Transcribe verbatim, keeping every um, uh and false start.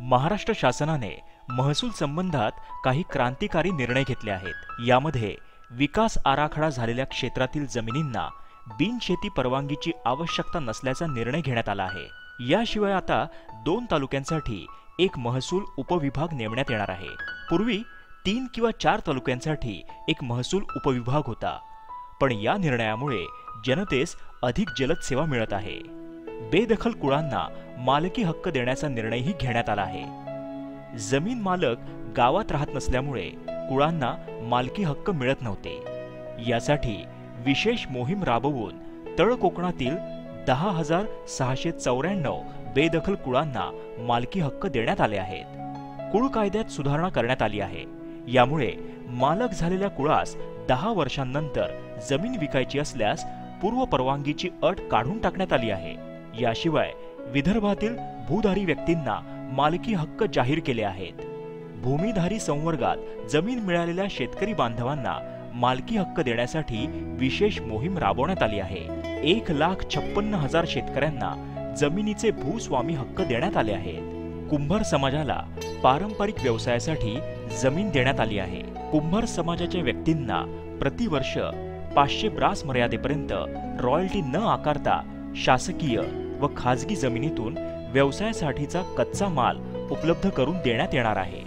महाराष्ट्र शासनाने महसूल संबंधात काही क्रांतिकारी निर्णय घेतले आहेत। यामध्ये विकास आराखडा झालेल्या क्षेत्रातील जमिनींना बिनशेती परवानगीची आवश्यकता नसल्याचा निर्णय घेण्यात आला आहे। याशिवाय आता दोन तालुक्यांसाठी एक महसूल उपविभाग नेमण्यात येणार आहे। पूर्वी तीन किंवा चार तालुक्यांसाठी एक महसूल उपविभाग होता, पण या निर्णयामुळे जनतेस अधिक जलद सेवा मिळत आहे। बेदखल कुळांना मालकी हक्क देण्याचा निर्णयही घेण्यात आला आहे। जमीन मालक गावात राहत नसल्यामुळे कुळांना मालकी हक्क मिळत नव्हते। यासाठी विशेष मोहीम राबवून तळ कोकणातील दहा हजार सहाशे चौऱ्याण्णव बेदखल कुळांना मालकी हक्क देण्यात आले आहेत। कुळ कायद्यात सुधारणा करण्यात आली आहे। यामुळे मालक झालेल्या कुळास दहा वर्षांनंतर जमीन विकायची असल्यास पूर्व परवानगीची अट काढून टाकण्यात आली आहे। याशिवाय विदर्भातील भूधारी व्यक्तींना मालकी हक्क जाहीर केले आहेत। भूमिधारी संवर्गात जमीन मिळालेल्या शेतकरी बांधवांना मालकी हक्क देण्यासाठी विशेष मोहीम राबवण्यात आली आहे। एक लाख छप्पन्न हजार शेतकऱ्यांना जमिनीचे भूस्वामी हक्क देण्यात आले आहेत। कुंभार समाजाला पारंपरिक व्यवसायासाठी जमीन देण्यात आली आहे। कुंभार समाजाच्या व्यक्तींना प्रतिवर्ष पाचशे ब्रास मर्यादेपर्यंत रॉयल्टी न आकारता शासकीय व खाजगी जमिनीतून व्यवसायासाठीचा कच्चा माल उपलब्ध करून देण्यात येणार आहे।